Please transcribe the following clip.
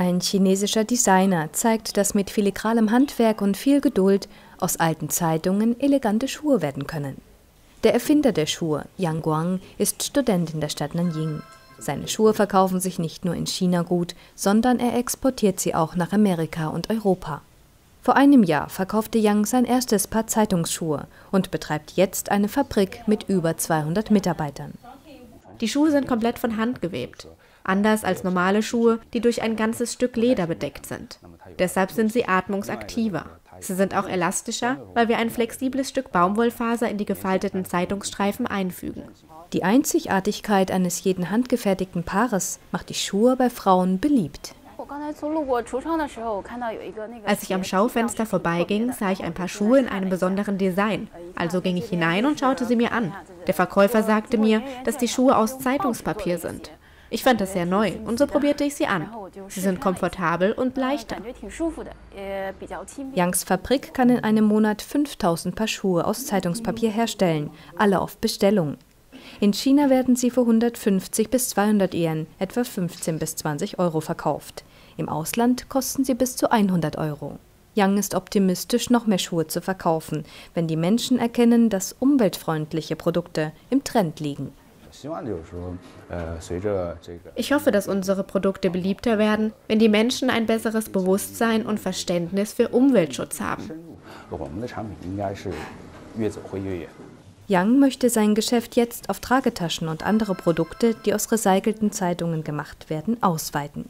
Ein chinesischer Designer zeigt, dass mit filigranem Handwerk und viel Geduld aus alten Zeitungen elegante Schuhe werden können. Der Erfinder der Schuhe, Yang Guang, ist Student in der Stadt Nanjing. Seine Schuhe verkaufen sich nicht nur in China gut, sondern er exportiert sie auch nach Amerika und Europa. Vor einem Jahr verkaufte Yang sein erstes Paar Zeitungsschuhe und betreibt jetzt eine Fabrik mit über 200 Mitarbeitern. Die Schuhe sind komplett von Hand gewebt. Anders als normale Schuhe, die durch ein ganzes Stück Leder bedeckt sind. Deshalb sind sie atmungsaktiver. Sie sind auch elastischer, weil wir ein flexibles Stück Baumwollfaser in die gefalteten Zeitungsstreifen einfügen. Die Einzigartigkeit eines jeden handgefertigten Paares macht die Schuhe bei Frauen beliebt. Als ich am Schaufenster vorbeiging, sah ich ein paar Schuhe in einem besonderen Design. Also ging ich hinein und schaute sie mir an. Der Verkäufer sagte mir, dass die Schuhe aus Zeitungspapier sind. Ich fand das sehr neu und so probierte ich sie an. Sie sind komfortabel und leichter. Yangs Fabrik kann in einem Monat 5000 Paar Schuhe aus Zeitungspapier herstellen, alle auf Bestellung. In China werden sie für 150 bis 200 Yuan, etwa 15 bis 20 Euro verkauft. Im Ausland kosten sie bis zu 100 Euro. Yang ist optimistisch, noch mehr Schuhe zu verkaufen, wenn die Menschen erkennen, dass umweltfreundliche Produkte im Trend liegen. Ich hoffe, dass unsere Produkte beliebter werden, wenn die Menschen ein besseres Bewusstsein und Verständnis für Umweltschutz haben. Yang möchte sein Geschäft jetzt auf Tragetaschen und andere Produkte, die aus recycelten Zeitungen gemacht werden, ausweiten.